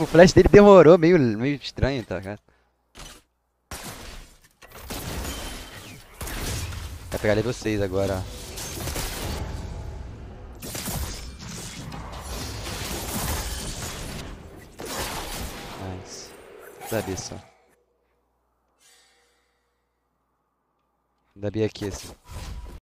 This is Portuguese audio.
O flash dele demorou, meio estranho, tá, cara? Vai pegar level 6 agora, ó. Nice. Dabi só. Dabi aqui, assim.